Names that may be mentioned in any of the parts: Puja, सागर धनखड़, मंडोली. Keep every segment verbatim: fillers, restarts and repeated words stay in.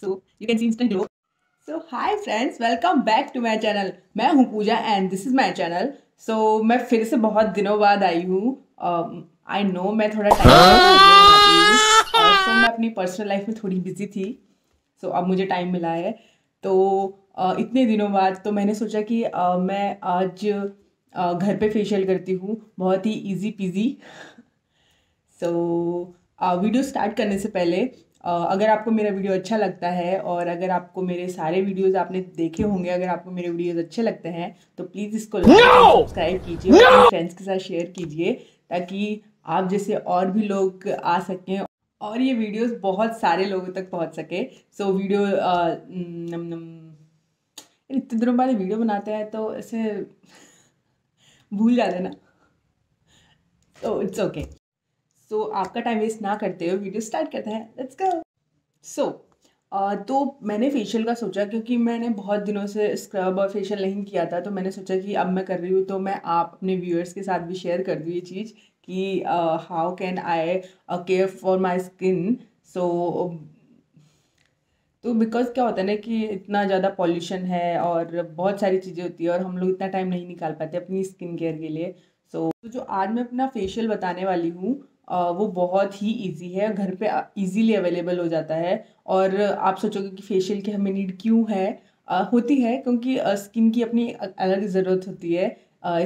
So you can see instant glow. So hi friends, welcome back to my channel. मैं हूँ पूजा and this is my channel. So मैं फिर से बहुत दिनों बाद आई हूँ. I know मैं थोड़ा टाइम और तो मैं अपनी पर्सनल लाइफ में थोड़ी बिजी थी. So अब मुझे टाइम मिला है. तो uh, इतने दिनों बाद तो मैंने सोचा कि uh, मैं आज uh, घर पे फेशियल करती हूँ, बहुत ही easy peasy. So video start करने से पहले Uh, अगर आपको मेरा वीडियो अच्छा लगता है और अगर आपको मेरे सारे वीडियोस आपने देखे होंगे, अगर आपको मेरे वीडियोस अच्छे लगते हैं तो प्लीज़ इसको लाइक सब्सक्राइब कीजिए और अपने फ्रेंड्स के साथ शेयर कीजिए ताकि आप जैसे और भी लोग आ सकें और ये वीडियोस बहुत सारे लोगों तक पहुंच सके. सो वीडियो इतने दिनों बाद वीडियो बनाते हैं तो ऐसे भूल जाते ना, तो इट्स ओके. सो so, आपका टाइम वेस्ट ना करते हुए वीडियो स्टार्ट करते हैं, लेट्स गो. सो तो मैंने फेशियल का सोचा क्योंकि मैंने बहुत दिनों से स्क्रब और फेशियल नहीं किया था, तो मैंने सोचा कि अब मैं कर रही हूँ तो मैं आप अपने व्यूअर्स के साथ भी शेयर कर दूँ ये चीज़ कि how can I care for my skin. So तो बिकॉज क्या होता है ना कि इतना ज़्यादा पॉल्यूशन है और बहुत सारी चीज़ें होती है और हम लोग इतना टाइम नहीं निकाल पाते अपनी स्किन केयर के लिए. सो so, तो जो आज मैं अपना फेशियल बताने वाली हूँ Uh, वो बहुत ही इजी है, घर पे इजीली अवेलेबल हो जाता है. और आप सोचोगे कि फेशियल की हमें नीड क्यों है. uh, होती है क्योंकि स्किन uh, की अपनी अलग ज़रूरत होती है.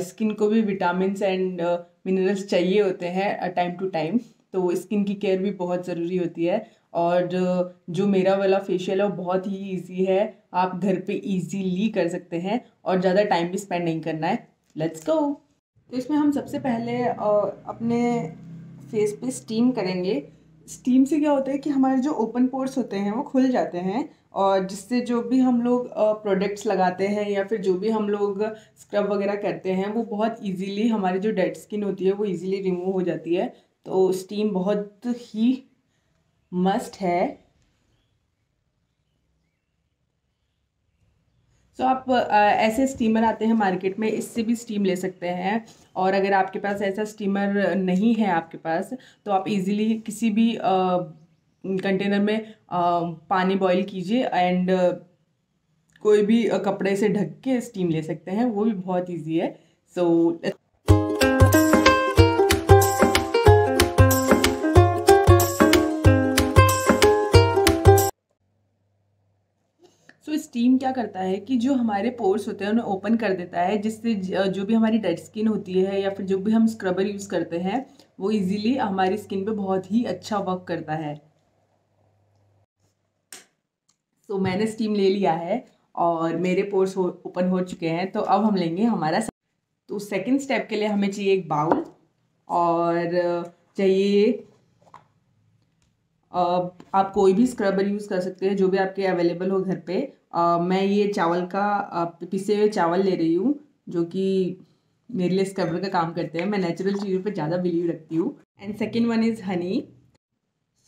स्किन uh, को भी विटामिन्स एंड मिनरल्स चाहिए होते हैं टाइम टू टाइम, तो स्किन की केयर भी बहुत ज़रूरी होती है. और uh, जो मेरा वाला फेशियल है वो बहुत ही ईजी है, आप घर पे ईजीली कर सकते हैं और ज़्यादा टाइम भी स्पेंड नहीं करना है. Let's go. तो इसमें हम सबसे पहले uh, अपने फेस पे स्टीम करेंगे. स्टीम से क्या होता है कि हमारे जो ओपन पोर्स होते हैं वो खुल जाते हैं और जिससे जो भी हम लोग प्रोडक्ट्स लगाते हैं या फिर जो भी हम लोग स्क्रब वगैरह करते हैं वो बहुत इजीली हमारी जो डेड स्किन होती है वो इजीली रिमूव हो जाती है. तो स्टीम बहुत ही मस्ट है. तो आप ऐसे स्टीमर आते हैं मार्केट में, इससे भी स्टीम ले सकते हैं. और अगर आपके पास ऐसा स्टीमर नहीं है आपके पास तो आप इजीली किसी भी कंटेनर में पानी बॉईल कीजिए एंड कोई भी कपड़े से ढक के स्टीम ले सकते हैं, वो भी बहुत इजी है. सो so, स्टीम क्या करता है कि जो हमारे पोर्स होते हैं उन्हें ओपन कर देता है, जिससे जो भी हमारी डेड स्किन होती है या फिर जो भी हम स्क्रबर यूज़ करते हैं वो इजीली हमारी स्किन पे बहुत ही अच्छा वर्क करता है. तो so, मैंने स्टीम ले लिया है और मेरे पोर्स ओपन हो, हो चुके हैं. तो अब हम लेंगे हमारा तो सेकंड स्टेप के लिए हमें चाहिए एक बाउल और चाहिए Uh, आप कोई भी स्क्रबर यूज़ कर सकते हैं जो भी आपके अवेलेबल हो घर पे. uh, मैं ये चावल का uh, पिसे हुए चावल ले रही हूँ जो कि मेरे लिए स्क्रबर का काम करते हैं. मैं नेचुरल चीज़ों पे ज़्यादा बिलीव रखती हूँ. And second one is honey.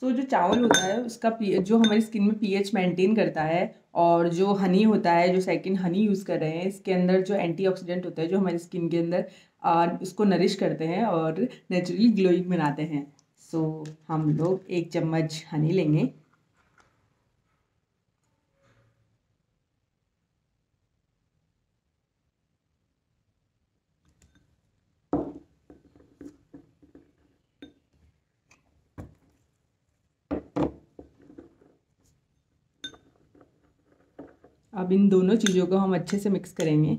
So जो चावल होता है उसका पी जो हमारी स्किन में पीएच मेंटेन करता है और जो हनी होता है जो सेकंड हनी यूज़ कर रहे हैं इसके अंदर जो एंटीऑक्सीडेंट होता है जो हमारी स्किन के अंदर uh, उसको नरिश करते हैं और नेचुरली ग्लोइंग बनाते हैं. सो so, हम लोग एक चम्मच हनी लेंगे. अब इन दोनों चीज़ों को हम अच्छे से मिक्स करेंगे.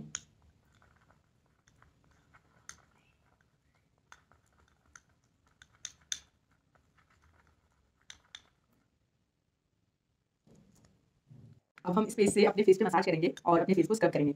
अब हम इस पेस्ट से अपने फेस पे मसाज करेंगे और अपने फेस को स्क्रब करेंगे.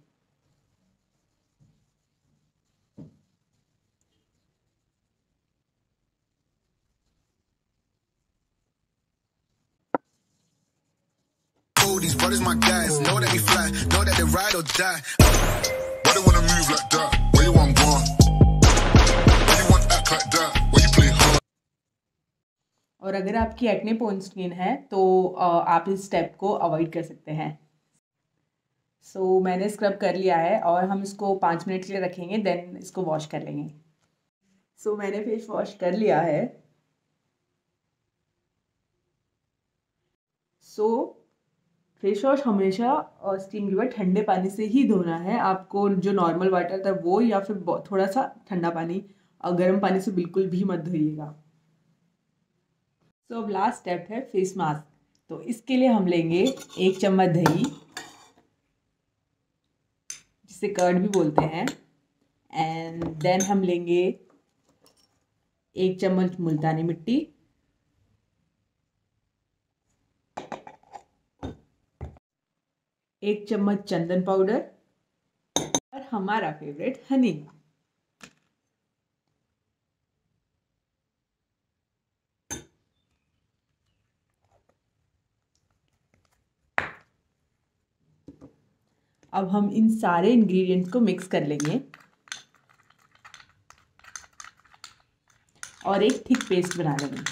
और अगर आपकी एक्ने पोन स्किन है तो आप इस स्टेप को अवॉइड कर सकते हैं. सो so, मैंने स्क्रब कर लिया है और हम इसको पाँच मिनट के लिए रखेंगे, देन इसको वॉश कर लेंगे. सो so, मैंने फेस वॉश कर लिया है. सो so, फेस वॉश हमेशा स्टीम के बाद ठंडे पानी से ही धोना है आपको, जो नॉर्मल वाटर था वो, या फिर थोड़ा सा ठंडा पानी, गर्म पानी से बिल्कुल भी मत धोइएगा। सो अब लास्ट स्टेप है फेस मास्क। तो इसके लिए हम लेंगे एक चम्मच दही, जिसे कर्ड भी बोलते हैं, एंड देन हम लेंगे एक चम्मच मुल्तानी मिट्टी, एक चम्मच चंदन पाउडर और हमारा फेवरेट हनी। अब हम इन सारे इंग्रेडिएंट्स को मिक्स कर लेंगे और एक थिक पेस्ट बना लेंगे।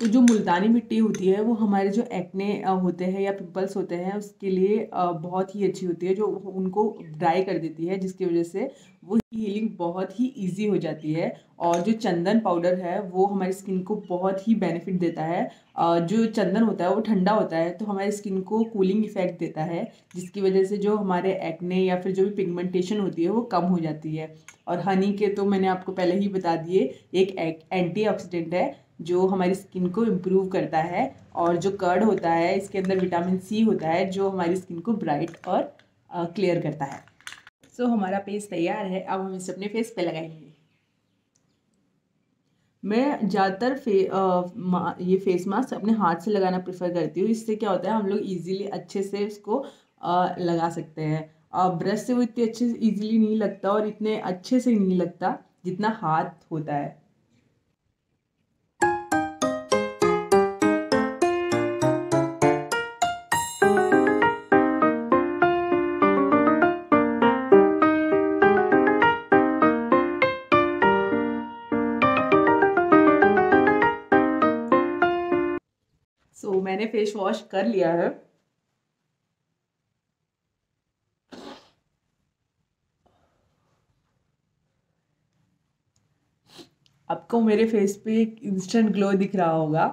तो जो मुल्तानी मिट्टी होती है वो हमारे जो एक्ने होते हैं या पिंपल्स होते हैं उसके लिए बहुत ही अच्छी होती है, जो उनको ड्राई कर देती है, जिसकी वजह से वो हीलिंग बहुत ही इजी हो जाती है। और जो चंदन पाउडर है वो हमारी स्किन को बहुत ही बेनिफिट देता है। जो चंदन होता है वो ठंडा होता है तो हमारी स्किन को कूलिंग इफेक्ट देता है, जिसकी वजह से जो हमारे एक्ने या फिर जो भी पिगमेंटेशन होती है वो कम हो जाती है। और हनी के तो मैंने आपको पहले ही बता दिए, एक एंटीऑक्सीडेंट है जो हमारी स्किन को इम्प्रूव करता है, और जो कर्ड होता है इसके अंदर विटामिन सी होता है जो हमारी स्किन को ब्राइट और क्लियर करता है। सो so, हमारा पेस्ट तैयार है। अब हम इसे अपने फेस पे लगाएंगे। मैं ज़्यादातर फे आ, मा, ये फेस मास्क अपने हाथ से लगाना प्रेफर करती हूँ। इससे क्या होता है, हम लोग ईजिली अच्छे से इसको आ, लगा सकते हैं। ब्रश से वो इतने अच्छे से ईजिली नहीं लगता और इतने अच्छे से नहीं लगता जितना हाथ होता है। सो so, मैंने फेस वॉश कर लिया है आपको मेरे फेस पे एक इंस्टेंट ग्लो दिख रहा होगा।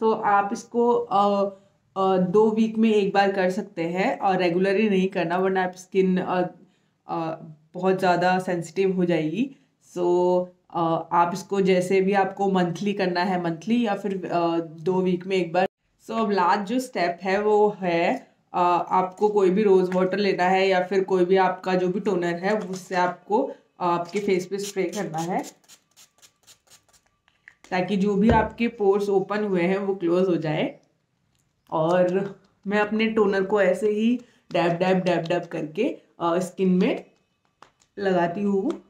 सो so, आप इसको आ, आ, दो वीक में एक बार कर सकते हैं और रेगुलरली नहीं करना, वरना आप स्किन आ, आ, बहुत ज़्यादा सेंसिटिव हो जाएगी। सो so, आप इसको जैसे भी आपको मंथली करना है, मंथली या फिर दो वीक में एक बार। सो अब लास्ट जो स्टेप है वो है आपको कोई भी रोज़ वाटर लेना है या फिर कोई भी आपका जो भी टोनर है उससे आपको आपके फेस पे स्प्रे करना है, ताकि जो भी आपके पोर्स ओपन हुए हैं वो क्लोज हो जाए। और मैं अपने टोनर को ऐसे ही डैब डैब डैब डैब करके स्किन में लगाती हूँ।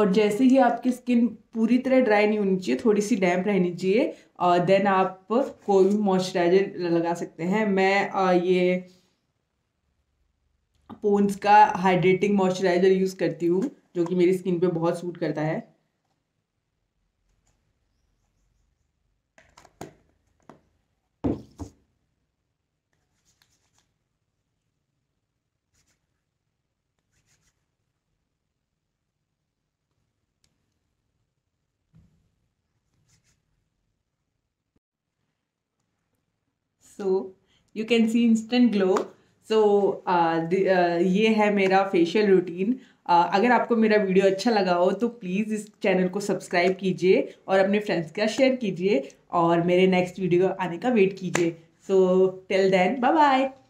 और जैसे ही आपकी स्किन पूरी तरह ड्राई नहीं होनी चाहिए, थोड़ी सी डैम्प रहनी चाहिए, और देन आप कोई भी मॉइस्चराइजर लगा सकते हैं। मैं ये पोन्स का हाइड्रेटिंग मॉइस्चराइजर यूज़ करती हूँ जो कि मेरी स्किन पे बहुत सूट करता है। So you can see instant glow. So uh, the, uh, ये है मेरा फेशियल रूटीन। uh, अगर आपको मेरा वीडियो अच्छा लगा हो तो प्लीज़ इस चैनल को सब्सक्राइब कीजिए और अपने फ्रेंड्स के साथ शेयर कीजिए और मेरे नेक्स्ट वीडियो आने का वेट कीजिए। So till then, bye bye.